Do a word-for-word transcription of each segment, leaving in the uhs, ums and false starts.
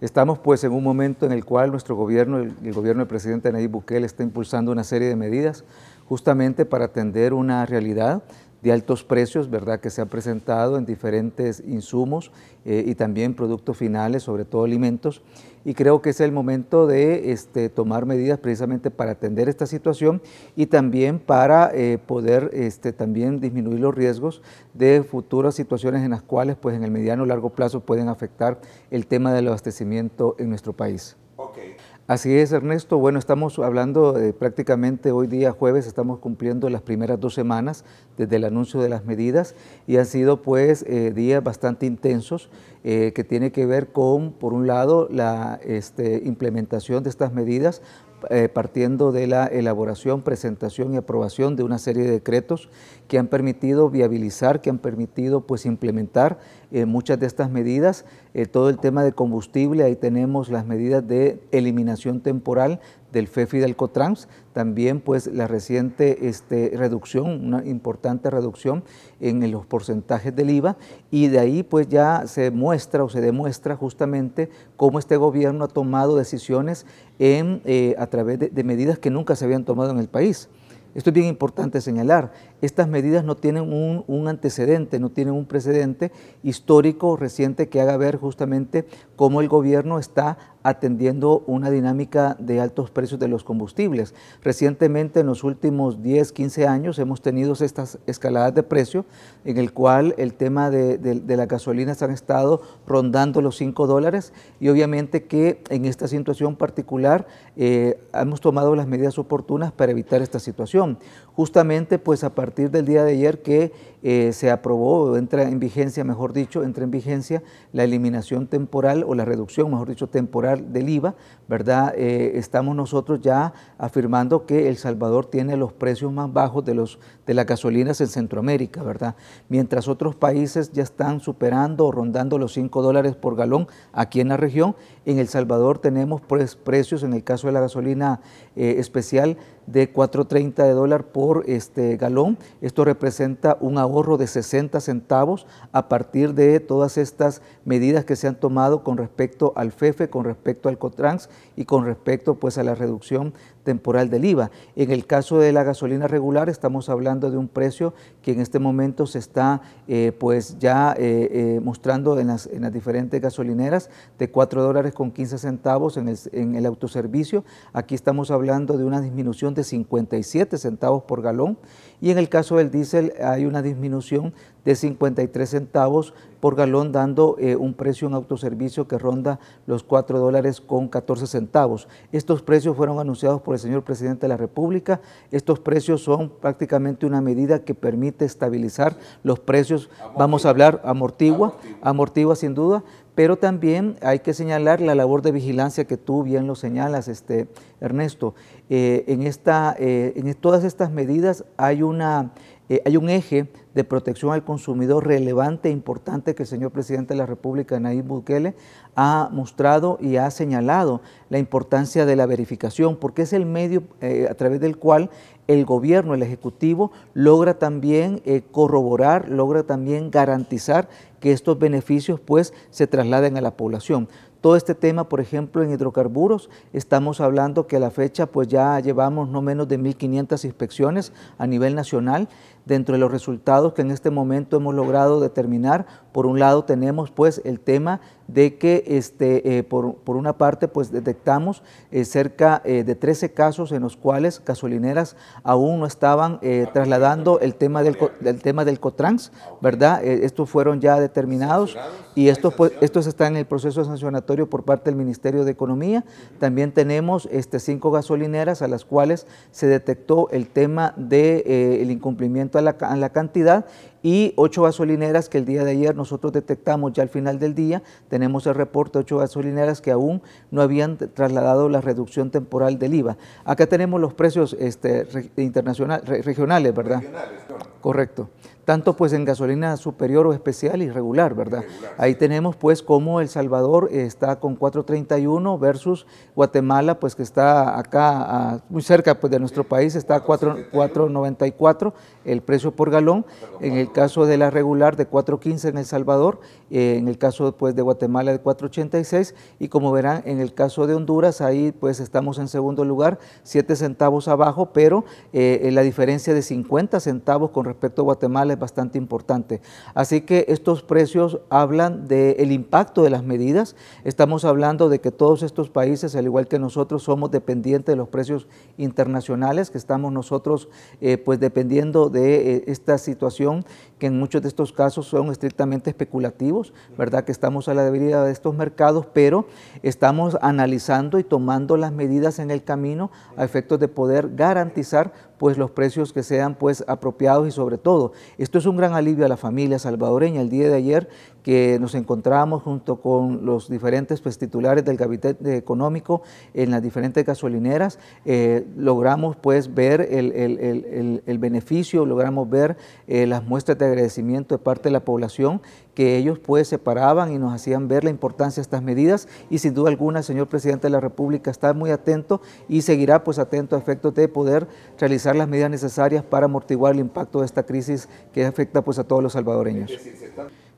Estamos pues en un momento en el cual nuestro gobierno, el, el gobierno del presidente Nayib Bukele, está impulsando una serie de medidas justamente para atender una realidad de altos precios, ¿verdad?, que se han presentado en diferentes insumos eh, y también productos finales, sobre todo alimentos, y creo que es el momento de este, tomar medidas precisamente para atender esta situación y también para eh, poder este, también disminuir los riesgos de futuras situaciones en las cuales pues, en el mediano o largo plazo pueden afectar el tema del abastecimiento en nuestro país. Okay. Así es, Ernesto. Bueno, estamos hablando de, prácticamente hoy día jueves, estamos cumpliendo las primeras dos semanas desde el anuncio de las medidas y han sido pues eh, días bastante intensos eh, que tiene que ver con, por un lado, la este, implementación de estas medidas eh, partiendo de la elaboración, presentación y aprobación de una serie de decretos que han permitido viabilizar, que han permitido pues implementar eh, muchas de estas medidas. Eh, todo el tema de combustible, ahí tenemos las medidas de eliminación temporal del FEFE y del Cotrans, también pues la reciente este, reducción, una importante reducción en los porcentajes del IVA, y de ahí pues ya se muestra o se demuestra justamente cómo este gobierno ha tomado decisiones en, eh, a través de, de medidas que nunca se habían tomado en el país. Esto es bien importante señalar, estas medidas no tienen un, un antecedente, no tienen un precedente histórico reciente que haga ver justamente cómo el gobierno está atendiendo una dinámica de altos precios de los combustibles. Recientemente, en los últimos diez, quince años, hemos tenido estas escaladas de precio, en el cual el tema de, de, de las gasolinas han estado rondando los cinco dólares, y obviamente que en esta situación particular eh, hemos tomado las medidas oportunas para evitar esta situación. Justamente pues a partir del día de ayer que eh, se aprobó, entra en vigencia, mejor dicho, entra en vigencia la eliminación temporal o la reducción, mejor dicho, temporal del IVA, ¿verdad? Eh, estamos nosotros ya afirmando que El Salvador tiene los precios más bajos de, los, de las gasolinas en Centroamérica, ¿verdad? Mientras otros países ya están superando o rondando los cinco dólares por galón aquí en la región, en El Salvador tenemos pues, precios, en el caso de la gasolina eh, especial, de cuatro treinta de dólar por este galón. Esto representa un ahorro de sesenta centavos a partir de todas estas medidas que se han tomado con respecto al FEFE, con respecto al Cotrans y con respecto pues a la reducción temporal del IVA. En el caso de la gasolina regular estamos hablando de un precio que en este momento se está eh, pues ya eh, eh, mostrando en las, en las diferentes gasolineras de cuatro dólares con quince centavos en el, en el autoservicio. Aquí estamos hablando de una disminución de cincuenta y siete centavos por galón, y en el caso del diésel hay una disminución de cincuenta y tres centavos por galón, dando eh, un precio en autoservicio que ronda los cuatro dólares con catorce centavos. Estos precios fueron anunciados por el señor presidente de la República. Estos precios son prácticamente una medida que permite estabilizar los precios, amortigua. Vamos a hablar, amortigua, amortigua, amortigua sin duda, pero también hay que señalar la labor de vigilancia que tú bien lo señalas, este, Ernesto. Eh, en, esta, eh, en todas estas medidas hay una... Eh, hay un eje de protección al consumidor relevante e importante que el señor presidente de la República, Nayib Bukele, ha mostrado y ha señalado la importancia de la verificación, porque es el medio eh, a través del cual el gobierno, el ejecutivo, logra también eh, corroborar, logra también garantizar que estos beneficios pues se trasladen a la población. Todo este tema, por ejemplo, en hidrocarburos, estamos hablando que a la fecha pues ya llevamos no menos de mil quinientas inspecciones a nivel nacional. Dentro de los resultados que en este momento hemos logrado determinar, por un lado tenemos pues el tema de que este, eh, por, por una parte pues detectamos eh, cerca eh, de trece casos en los cuales gasolineras aún no estaban eh, trasladando el tema del, del, tema del Cotrans, ¿verdad? Eh, estos fueron ya determinados y estos, pues, estos están en el proceso sancionatorio por parte del Ministerio de Economía. También tenemos este, cinco gasolineras a las cuales se detectó el tema del de, eh, incumplimiento a la, a la cantidad, y ocho gasolineras que el día de ayer nosotros detectamos ya al final del día. Tenemos el reporte de ocho gasolineras que aún no habían trasladado la reducción temporal del IVA. Acá tenemos los precios este, re, internacional, re, regionales, ¿verdad? Regionales, ¿no? Correcto. tanto pues en gasolina superior o especial y regular, ¿verdad? Regular, ahí sí tenemos pues como El Salvador está con cuatro treinta y uno versus Guatemala, pues que está acá a, muy cerca pues de nuestro sí, país, está a cuatro noventa y cuatro el precio por galón, perdón, en el caso de la regular de cuatro quince en El Salvador, eh, en el caso pues de Guatemala de cuatro ochenta y seis, y como verán en el caso de Honduras ahí pues estamos en segundo lugar, siete centavos abajo, pero eh, la diferencia de cincuenta centavos con respecto a Guatemala es bastante importante. Así que estos precios hablan del impacto de las medidas. Estamos hablando de que todos estos países, al igual que nosotros, somos dependientes de los precios internacionales, que estamos nosotros eh, pues dependiendo de eh, esta situación, que en muchos de estos casos son estrictamente especulativos, ¿verdad? Que estamos a la debilidad de estos mercados, pero estamos analizando y tomando las medidas en el camino a efectos de poder garantizar pues los precios que sean pues apropiados, y sobre todo, esto es un gran alivio a la familia salvadoreña. El día de ayer que nos encontramos junto con los diferentes pues, titulares del gabinete económico en las diferentes gasolineras, eh, logramos pues ver el, el, el, el, el beneficio, logramos ver eh, las muestras de agradecimiento de parte de la población, que ellos pues se paraban y nos hacían ver la importancia de estas medidas, y sin duda alguna el señor presidente de la República está muy atento y seguirá pues atento a efectos de poder realizar las medidas necesarias para amortiguar el impacto de esta crisis que afecta pues a todos los salvadoreños.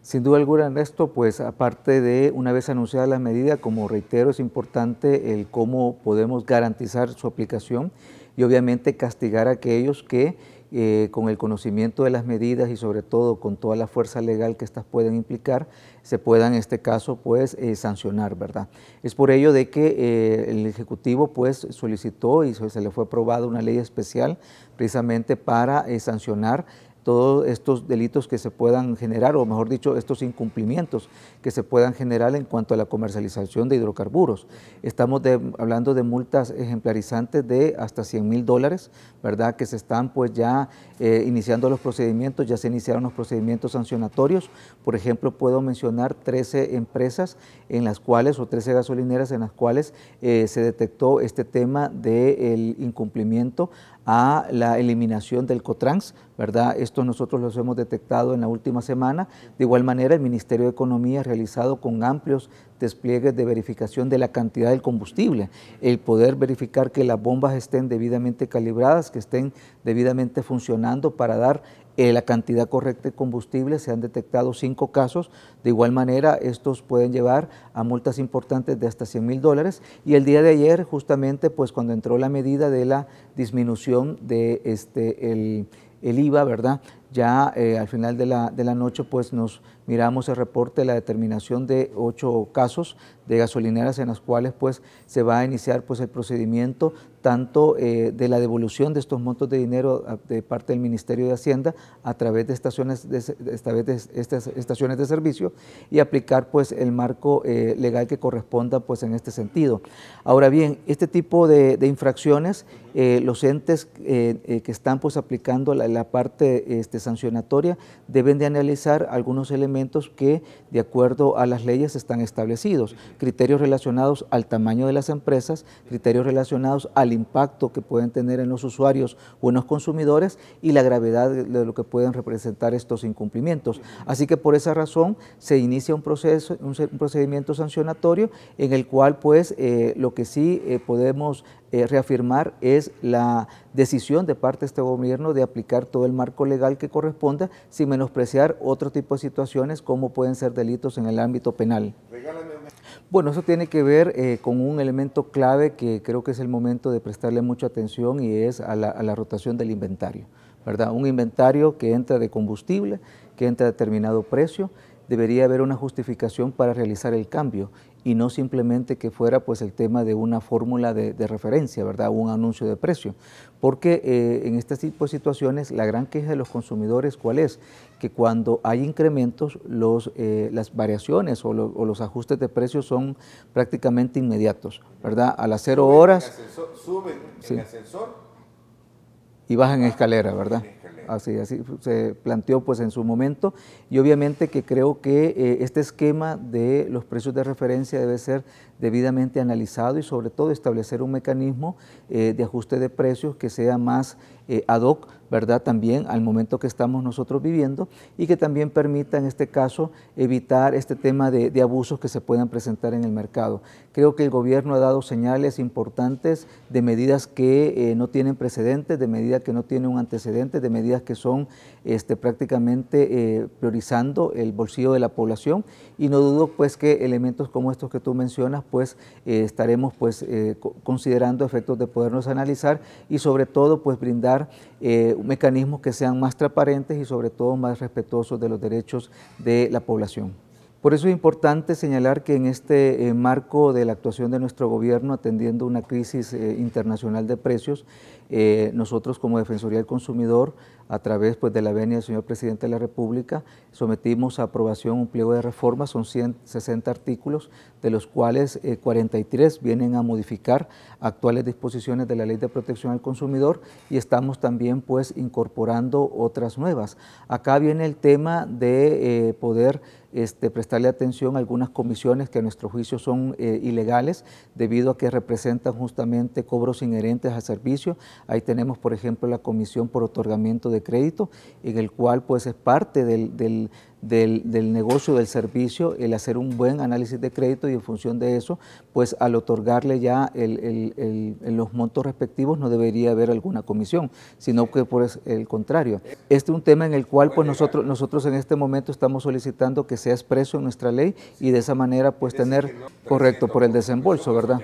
Sin duda alguna, Ernesto, pues aparte de una vez anunciada la medida, como reitero, es importante el cómo podemos garantizar su aplicación y obviamente castigar a aquellos que Eh, con el conocimiento de las medidas y sobre todo con toda la fuerza legal que estas pueden implicar, se pueda en este caso pues eh, sancionar, ¿verdad? Es por ello de que eh, el Ejecutivo pues solicitó y se le fue aprobada una ley especial precisamente para eh, sancionar todos estos delitos que se puedan generar, o mejor dicho, estos incumplimientos que se puedan generar en cuanto a la comercialización de hidrocarburos. Estamos de, hablando de multas ejemplarizantes de hasta cien mil dólares, ¿verdad? Que se están pues ya eh, iniciando los procedimientos, ya se iniciaron los procedimientos sancionatorios. Por ejemplo, puedo mencionar trece empresas en las cuales, o trece gasolineras en las cuales eh, se detectó este tema del incumplimiento a la eliminación del Cotrans, ¿verdad? Esto nosotros los hemos detectado en la última semana. De igual manera, el Ministerio de Economía ha realizado con amplios despliegues de verificación de la cantidad del combustible, el poder verificar que las bombas estén debidamente calibradas, que estén debidamente funcionando para dar Eh, la cantidad correcta de combustible. Se han detectado cinco casos. De igual manera, estos pueden llevar a multas importantes de hasta cien mil dólares. Y el día de ayer, justamente, pues cuando entró la medida de la disminución de este, el, el I V A, ¿verdad? Ya eh, al final de la, de la noche, pues nos miramos el reporte de la determinación de ocho casos de gasolineras en las cuales pues se va a iniciar pues el procedimiento tanto eh, de la devolución de estos montos de dinero de parte del Ministerio de Hacienda a través de estaciones de, de, de estas estaciones de servicio, y aplicar pues el marco eh, legal que corresponda pues en este sentido. Ahora bien, este tipo de, de infracciones, eh, los entes eh, eh, que están pues aplicando la, la parte este, sancionatoria deben de analizar algunos elementos que de acuerdo a las leyes están establecidos, criterios relacionados al tamaño de las empresas, criterios relacionados al impacto que pueden tener en los usuarios o en los consumidores y la gravedad de lo que pueden representar estos incumplimientos. Así que por esa razón se inicia un proceso, un procedimiento sancionatorio en el cual pues eh, lo que sí eh, podemos Eh, reafirmar es la decisión de parte de este gobierno de aplicar todo el marco legal que corresponda, sin menospreciar otro tipo de situaciones como pueden ser delitos en el ámbito penal. Regálame. Bueno, eso tiene que ver eh, con un elemento clave que creo que es el momento de prestarle mucha atención, y es a la, a la rotación del inventario, ¿verdad? Un inventario que entra de combustible, que entra a determinado precio, debería haber una justificación para realizar el cambio, y no simplemente que fuera pues el tema de una fórmula de, de referencia, ¿verdad? Un anuncio de precio, porque eh, en este tipo de situaciones la gran queja de los consumidores, ¿cuál es? Que cuando hay incrementos, los, eh, las variaciones o, lo, o los ajustes de precios son prácticamente inmediatos, ¿verdad? A las cero horas suben en ascensor y bajan en escalera, ¿verdad? Así, así se planteó pues en su momento, y obviamente que creo que eh, este esquema de los precios de referencia debe ser debidamente analizado y sobre todo establecer un mecanismo eh, de ajuste de precios que sea más eh, ad hoc, ¿verdad? También al momento que estamos nosotros viviendo y que también permita en este caso evitar este tema de, de abusos que se puedan presentar en el mercado. Creo que el gobierno ha dado señales importantes de medidas que eh, no tienen precedentes, de medidas que no tienen un antecedente, de medidas que son este, prácticamente eh, priorizando el bolsillo de la población, y no dudo pues que elementos como estos que tú mencionas pues eh, estaremos pues eh, considerando efectos de podernos analizar y sobre todo pues brindar eh, mecanismos que sean más transparentes y sobre todo más respetuosos de los derechos de la población. Por eso es importante señalar que en este eh, marco de la actuación de nuestro gobierno atendiendo una crisis eh, internacional de precios, eh, nosotros como Defensoría del Consumidor, a través pues, de la venia del señor Presidente de la República, sometimos a aprobación un pliego de reforma, son ciento sesenta artículos, de los cuales eh, cuarenta y tres vienen a modificar actuales disposiciones de la Ley de Protección al Consumidor, y estamos también pues, incorporando otras nuevas. Acá viene el tema de eh, poder Este, prestarle atención a algunas comisiones que a nuestro juicio son eh, ilegales debido a que representan justamente cobros inherentes al servicio. Ahí tenemos por ejemplo la comisión por otorgamiento de crédito, en el cual pues es parte del, del Del, del negocio, del servicio, el hacer un buen análisis de crédito y en función de eso, pues al otorgarle ya el, el, el, el, los montos respectivos no debería haber alguna comisión, sino que por el contrario. Este es un tema en el cual pues nosotros, nosotros en este momento estamos solicitando que sea expreso en nuestra ley y de esa manera pues tener, correcto, por el desembolso, ¿verdad?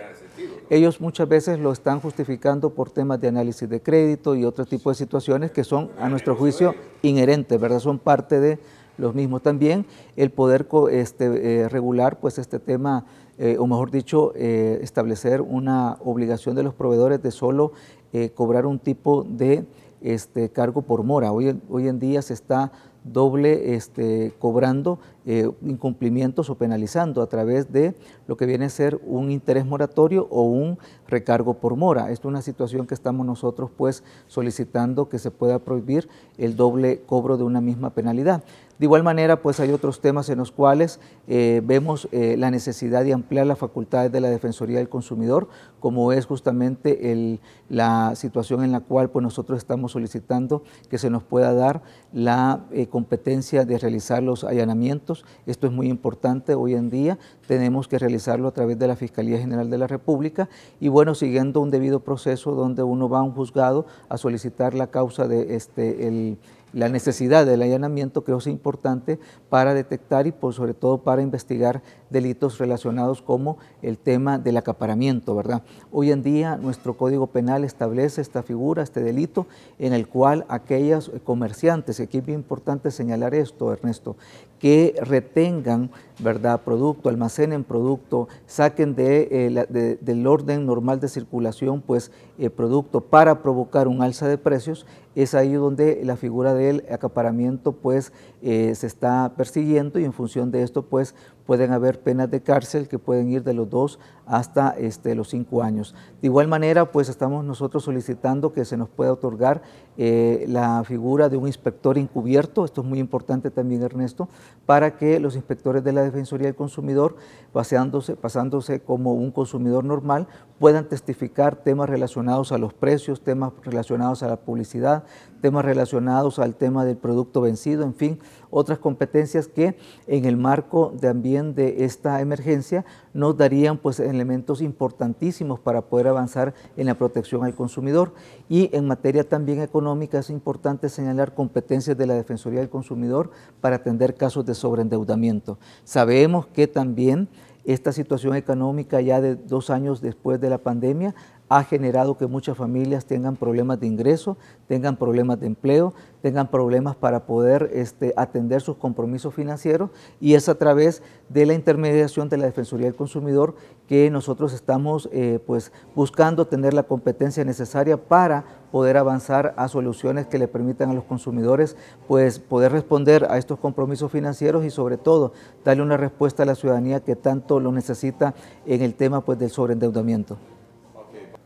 Ellos muchas veces lo están justificando por temas de análisis de crédito y otro tipo de situaciones que son a nuestro juicio inherentes, ¿verdad? Son parte de los mismos. También el poder este, eh, regular pues este tema, eh, o mejor dicho, eh, establecer una obligación de los proveedores de solo eh, cobrar un tipo de este, cargo por mora. Hoy, hoy en día se está doble este, cobrando eh, incumplimientos o penalizando a través de lo que viene a ser un interés moratorio o un recargo por mora. Esto es una situación que estamos nosotros pues solicitando que se pueda prohibir el doble cobro de una misma penalidad. De igual manera pues hay otros temas en los cuales eh, vemos eh, la necesidad de ampliar las facultades de la Defensoría del Consumidor, como es justamente el, la situación en la cual pues nosotros estamos solicitando que se nos pueda dar la eh, competencia de realizar los allanamientos. Esto es muy importante hoy en día, tenemos que realizarlo a través de la Fiscalía General de la República y bueno, siguiendo un debido proceso donde uno va a un juzgado a solicitar la causa de este, el... la necesidad del allanamiento, creo que es importante para detectar y por sobre todo para investigar delitos relacionados como el tema del acaparamiento, ¿verdad? Hoy en día nuestro Código Penal establece esta figura, este delito, en el cual aquellos comerciantes, y aquí es bien importante señalar esto, Ernesto, que retengan, ¿verdad?, producto, almacenen producto, saquen de, eh, la, de, del orden normal de circulación pues eh, producto para provocar un alza de precios, es ahí donde la figura del acaparamiento pues eh, se está persiguiendo y en función de esto pues pueden haber penas de cárcel que pueden ir de los dos hasta este, los cinco años. De igual manera pues estamos nosotros solicitando que se nos pueda otorgar eh, la figura de un inspector encubierto, esto es muy importante también, Ernesto, para que los inspectores de la Defensoría del Consumidor, paseándose, pasándose como un consumidor normal, puedan testificar temas relacionados a los precios, temas relacionados a la publicidad, temas relacionados al tema del producto vencido, en fin, otras competencias que en el marco también de esta emergencia nos darían pues elementos importantísimos para poder avanzar en la protección al consumidor. Y en materia también económica es importante señalar competencias de la Defensoría del Consumidor para atender casos de sobreendeudamiento. Sabemos que también esta situación económica ya de dos años después de la pandemia ha generado que muchas familias tengan problemas de ingreso, tengan problemas de empleo, tengan problemas para poder este, atender sus compromisos financieros, y es a través de la intermediación de la Defensoría del Consumidor que nosotros estamos eh, pues, buscando tener la competencia necesaria para poder avanzar a soluciones que le permitan a los consumidores pues, poder responder a estos compromisos financieros y sobre todo darle una respuesta a la ciudadanía que tanto lo necesita en el tema pues, del sobreendeudamiento.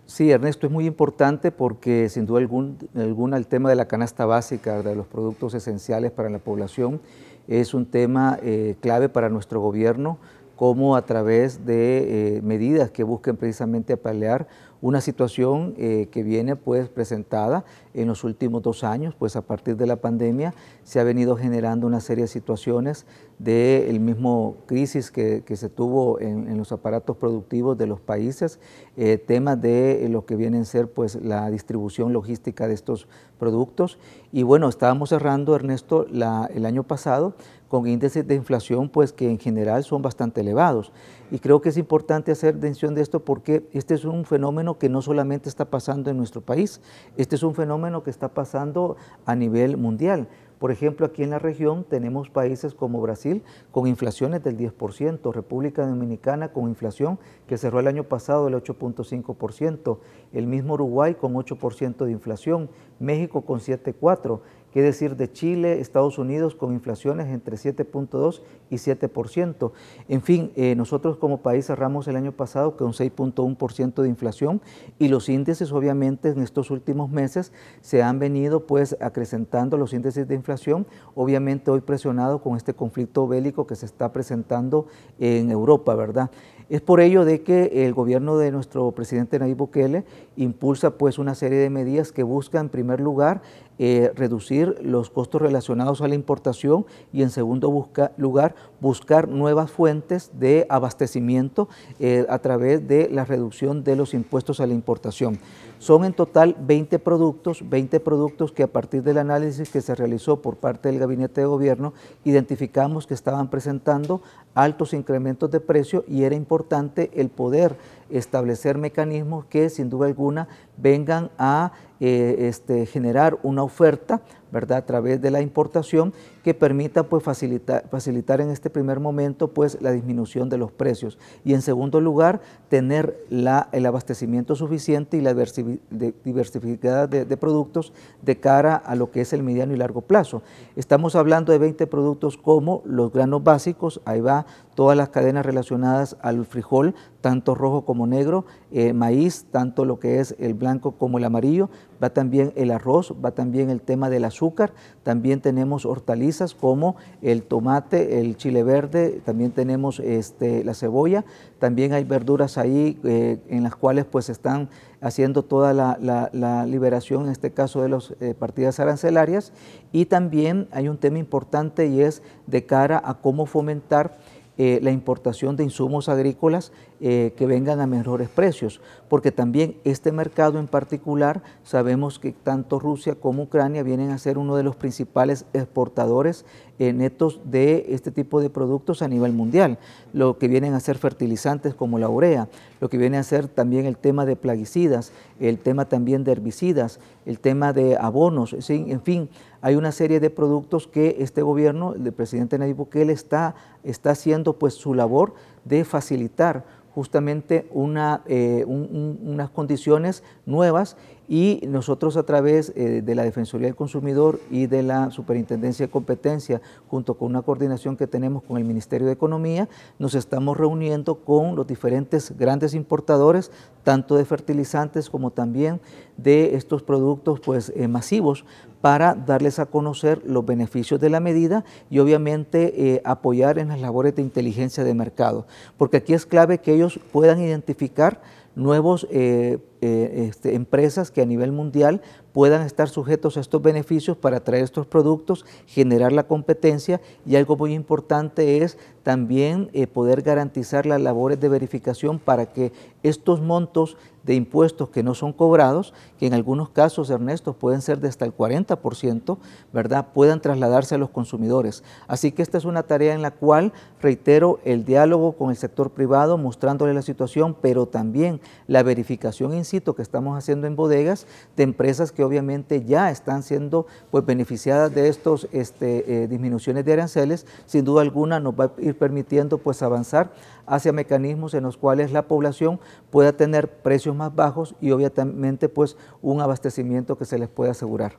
Sí, Ernesto, es muy importante porque sin duda alguna el tema de la canasta básica, de los productos esenciales para la población, es un tema eh, clave para nuestro gobierno, como a través de eh, medidas que busquen precisamente paliar una situación eh, que viene pues presentada en los últimos dos años, pues a partir de la pandemia se ha venido generando una serie de situaciones del mismo crisis que, que se tuvo en, en los aparatos productivos de los países, eh, temas de lo que vienen a ser pues la distribución logística de estos productos. Y bueno, estábamos cerrando, Ernesto, la, el año pasado con índices de inflación pues que en general son bastante elevados. Y creo que es importante hacer mención de esto porque este es un fenómeno que no solamente está pasando en nuestro país, este es un fenómeno que está pasando a nivel mundial. Por ejemplo, aquí en la región tenemos países como Brasil con inflaciones del diez por ciento, República Dominicana con inflación que cerró el año pasado del ocho punto cinco por ciento, el mismo Uruguay con ocho por ciento de inflación, México con siete punto cuatro por ciento, qué decir de Chile, Estados Unidos con inflaciones entre siete punto dos y siete por ciento. En fin, eh, nosotros como país cerramos el año pasado con seis punto uno por ciento de inflación y los índices obviamente en estos últimos meses se han venido pues acrecentando los índices de inflación, obviamente hoy presionado con este conflicto bélico que se está presentando en Europa, ¿verdad? Es por ello de que el gobierno de nuestro presidente Nayib Bukele impulsa pues una serie de medidas que buscan en primer lugar eh, reducir los costos relacionados a la importación y en segundo busca, lugar buscar nuevas fuentes de abastecimiento eh, a través de la reducción de los impuestos a la importación. Son en total veinte productos, veinte productos que a partir del análisis que se realizó por parte del gabinete de gobierno identificamos que estaban presentando altos incrementos de precio y era importante el poder establecer mecanismos que sin duda alguna vengan a eh, este, generar una oferta, ¿verdad?, a través de la importación que permita pues, facilitar, facilitar en este primer momento pues, la disminución de los precios y en segundo lugar tener la, el abastecimiento suficiente y la diversidad de, de productos de cara a lo que es el mediano y largo plazo. Estamos hablando de veinte productos como los granos básicos, ahí va todas las cadenas relacionadas al frijol, tanto rojo como negro, eh, maíz, tanto lo que es el blanco como el amarillo, va también el arroz, va también el tema del azúcar, también tenemos hortalizas como el tomate, el chile verde, también tenemos este, la cebolla, también hay verduras ahí eh, en las cuales pues están haciendo toda la, la, la liberación, en este caso de las eh, partidas arancelarias, y también hay un tema importante y es de cara a cómo fomentar Eh, la importación de insumos agrícolas eh, que vengan a mejores precios, porque también este mercado en particular sabemos que tanto Rusia como Ucrania vienen a ser uno de los principales exportadores eh, netos de este tipo de productos a nivel mundial, lo que vienen a ser fertilizantes como la urea, lo que viene a ser también el tema de plaguicidas, el tema también de herbicidas, el tema de abonos, ¿sí? En fin, hay una serie de productos que este gobierno, el presidente Nayib Bukele, está, está haciendo pues su labor de facilitar justamente una, eh, un, un, unas condiciones nuevas y nosotros a través eh, de la Defensoría del Consumidor y de la Superintendencia de Competencia, junto con una coordinación que tenemos con el Ministerio de Economía, nos estamos reuniendo con los diferentes grandes importadores, tanto de fertilizantes como también de estos productos pues, eh, masivos, para darles a conocer los beneficios de la medida y obviamente eh, apoyar en las labores de inteligencia de mercado, porque aquí es clave que ellos puedan identificar nuevas eh, eh, este, empresas que a nivel mundial puedan estar sujetos a estos beneficios para traer estos productos, generar la competencia y algo muy importante es también eh, poder garantizar las labores de verificación para que estos montos de impuestos que no son cobrados, que en algunos casos, Ernesto, pueden ser de hasta el cuarenta por ciento, ¿verdad?, puedan trasladarse a los consumidores. Así que esta es una tarea en la cual, reitero, el diálogo con el sector privado, mostrándole la situación, pero también la verificación in situ que estamos haciendo en bodegas de empresas que que obviamente ya están siendo pues, beneficiadas de estas este, eh, disminuciones de aranceles, sin duda alguna nos va a ir permitiendo pues, avanzar hacia mecanismos en los cuales la población pueda tener precios más bajos y obviamente pues, un abastecimiento que se les pueda asegurar.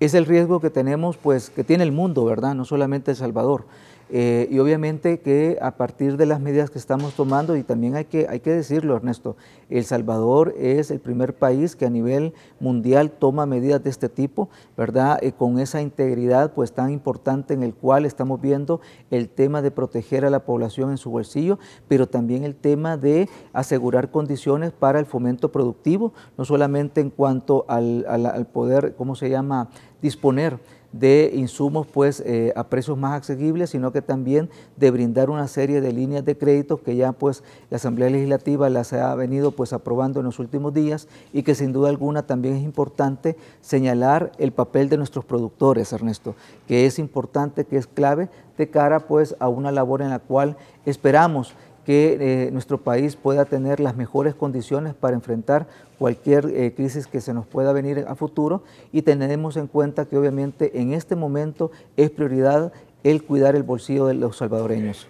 Es el riesgo que tenemos, pues, que tiene el mundo, ¿verdad? No solamente El Salvador. Eh, y obviamente que a partir de las medidas que estamos tomando, y también hay que, hay que decirlo, Ernesto, El Salvador es el primer país que a nivel mundial toma medidas de este tipo, ¿verdad? Eh, con esa integridad pues tan importante en el cual estamos viendo el tema de proteger a la población en su bolsillo, pero también el tema de asegurar condiciones para el fomento productivo, no solamente en cuanto al, al, al poder, ¿cómo se llama?, disponer de insumos pues eh, a precios más asequibles, sino que también de brindar una serie de líneas de créditos que ya pues la Asamblea Legislativa las ha venido pues aprobando en los últimos días, y que sin duda alguna también es importante señalar el papel de nuestros productores, Ernesto, que es importante, que es clave de cara pues a una labor en la cual esperamos que eh, nuestro país pueda tener las mejores condiciones para enfrentar cualquier eh, crisis que se nos pueda venir a futuro, y tenemos en cuenta que obviamente en este momento es prioridad el cuidar el bolsillo de los salvadoreños.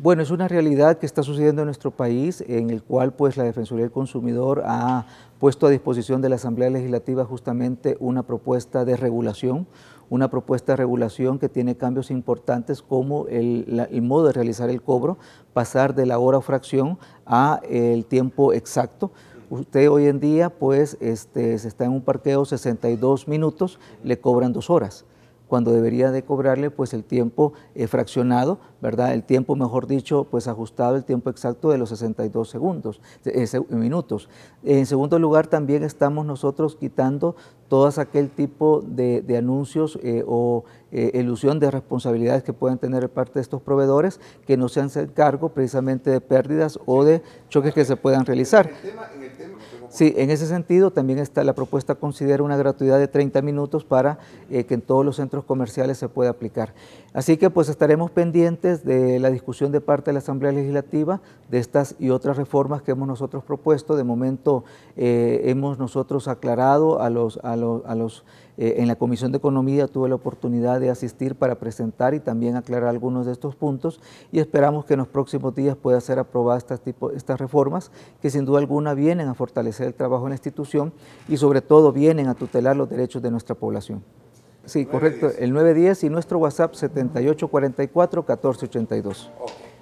Bueno, es una realidad que está sucediendo en nuestro país, en el cual pues la Defensoría del Consumidor ha puesto a disposición de la Asamblea Legislativa justamente una propuesta de regulación, una propuesta de regulación que tiene cambios importantes como el, la, el modo de realizar el cobro, pasar de la hora o fracción a el tiempo exacto. Usted hoy en día pues este, se está en un parqueo sesenta y dos minutos, le cobran dos horas, cuando debería de cobrarle pues el tiempo eh, fraccionado, ¿verdad? El tiempo, mejor dicho, pues ajustado, el tiempo exacto de los sesenta y dos segundos, eh, minutos. En segundo lugar, también estamos nosotros quitando todas aquel tipo de, de anuncios eh, o eh, elusión de responsabilidades que puedan tener parte de estos proveedores, que no se hacen cargo precisamente de pérdidas o de choques que se puedan realizar. Sí, en ese sentido también está la propuesta, considera una gratuidad de treinta minutos para eh, que en todos los centros comerciales se pueda aplicar. Así que pues estaremos pendientes de la discusión de parte de la Asamblea Legislativa de estas y otras reformas que hemos nosotros propuesto. De momento eh, hemos nosotros aclarado a los, a los, a los eh, en la Comisión de Economía tuve la oportunidad de asistir para presentar y también aclarar algunos de estos puntos, y esperamos que en los próximos días pueda ser aprobada estas, tipo, estas reformas que sin duda alguna vienen a fortalecer el trabajo en la institución y sobre todo vienen a tutelar los derechos de nuestra población. Sí, correcto, el nueve diez y nuestro WhatsApp setenta y ocho cuarenta y cuatro catorce ochenta y dos. Okay.